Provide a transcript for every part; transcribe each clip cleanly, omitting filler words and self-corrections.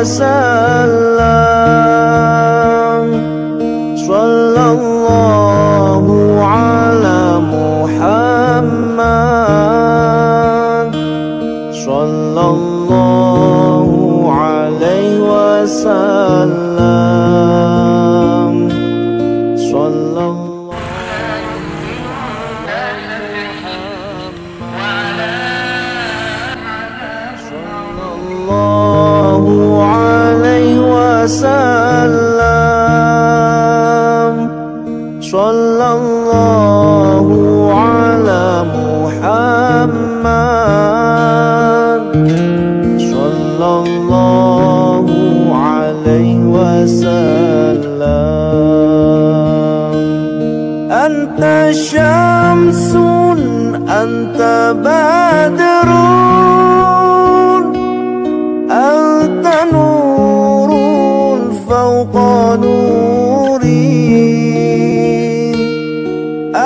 wasallam. Sallallahu ala Muhammad, sallallahu alaihi wasallam. Sallallahu alaihi wasallam, sallallahu ala Muhammad, sallallahu alaihi wasallam. Anta syamsun, anta badrun, anta nurun fawqa nuri.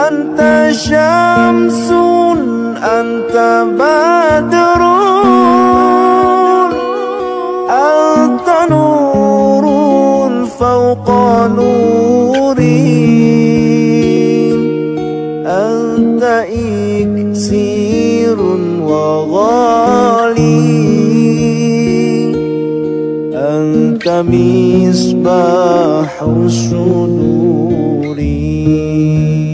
Anta syamsun, anta badrun, anta nurun fawqa nuri. Anta iksirun wa ghali, anta misbahu suduri.